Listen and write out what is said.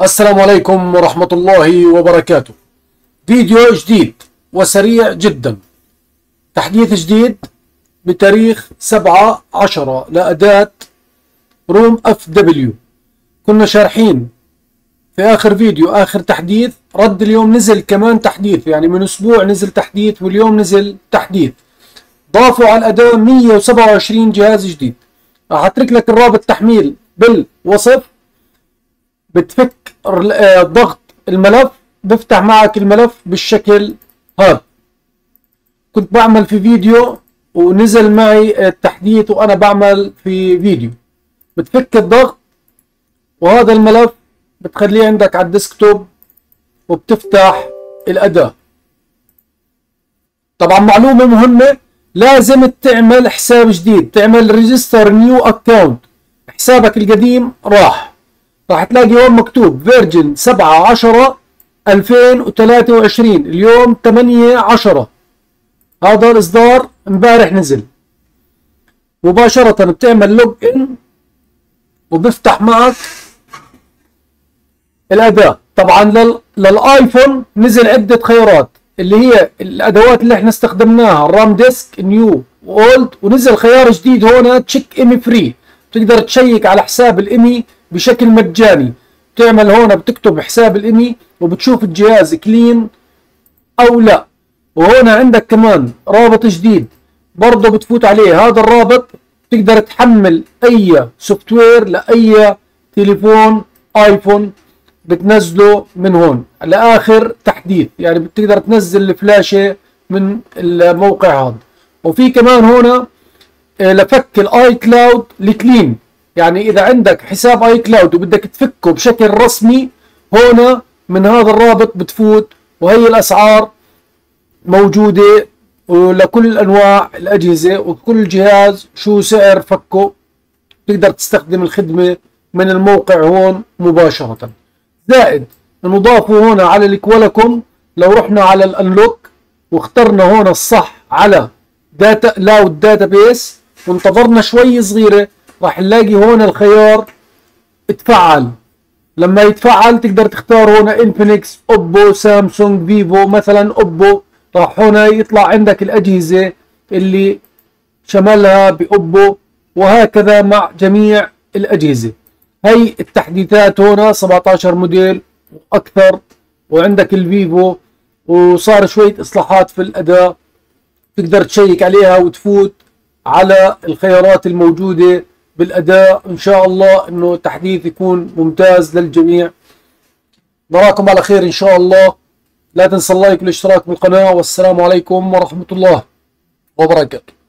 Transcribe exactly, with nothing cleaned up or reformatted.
السلام عليكم ورحمة الله وبركاته. فيديو جديد وسريع جدا، تحديث جديد بتاريخ سبعة عشرة لأداة روم اف دبليو. كنا شارحين في آخر فيديو آخر تحديث، رد اليوم نزل كمان تحديث، يعني من أسبوع نزل تحديث واليوم نزل تحديث، ضافوا على الأداة مية وسبعة وعشرين جهاز جديد. هترك لك الرابط تحميل بالوصف، بتفك ضغط الملف بفتح معك الملف بالشكل هذا. كنت بعمل في فيديو ونزل معي التحديث وأنا بعمل في فيديو، بتفك الضغط وهذا الملف بتخليه عندك على الديسكتوب وبتفتح الأداة. طبعا معلومة مهمة، لازم تعمل حساب جديد، تعمل ريجستر نيو اكونت، حسابك القديم راح. راح تلاقي هون مكتوب فيرجن سبعة عشرة ألفين وثلاثة وعشرين، اليوم ثمانية عشرة، هذا الاصدار امبارح نزل. مباشرة بتعمل لوج ان وبفتح معك الأداة. طبعا لل... للايفون نزل عدة خيارات، اللي هي الادوات اللي احنا استخدمناها، الرام ديسك، نيو، اولد، ونزل خيار جديد هون تشيك ايمي فري، بتقدر تشيك على حساب الايمي بشكل مجاني. بتعمل هون بتكتب حساب الايمي وبتشوف الجهاز كلين او لا. وهون عندك كمان رابط جديد برضه بتفوت عليه، هذا الرابط بتقدر تحمل اي سوفت وير لاي تليفون ايفون بتنزله من هون لآخر تحديث، يعني بتقدر تنزل الفلاشة من الموقع هذا. وفي كمان هنا لفك الاي كلاود الكلين، يعني إذا عندك حساب اي كلاود وبدك تفكه بشكل رسمي، هنا من هذا الرابط بتفوت. وهي الأسعار موجودة لكل أنواع الأجهزة، وكل جهاز شو سعر فكه، تقدر تستخدم الخدمة من الموقع هون مباشرة. زائد نضافه هنا على الكوالكوم، لو رحنا على الانلوك واخترنا هنا الصح على داتا لاود داتا بيس وانتظرنا شوي صغيره، راح نلاقي هنا الخيار اتفعل. لما يتفعل تقدر تختار هنا انفينكس، اوبو، سامسونج، فيفو. مثلا اوبو، راح هنا يطلع عندك الاجهزه اللي شملها باوبو، وهكذا مع جميع الاجهزه. هي التحديثات هنا سبعة عشر موديل واكثر، وعندك الفيفو، وصار شويه اصلاحات في الاداء تقدر تشيك عليها وتفوت على الخيارات الموجوده بالاداء. ان شاء الله انه التحديث يكون ممتاز للجميع. نراكم على خير ان شاء الله. لا تنسى اللايك والاشتراك بالقناه، والسلام عليكم ورحمه الله وبركاته.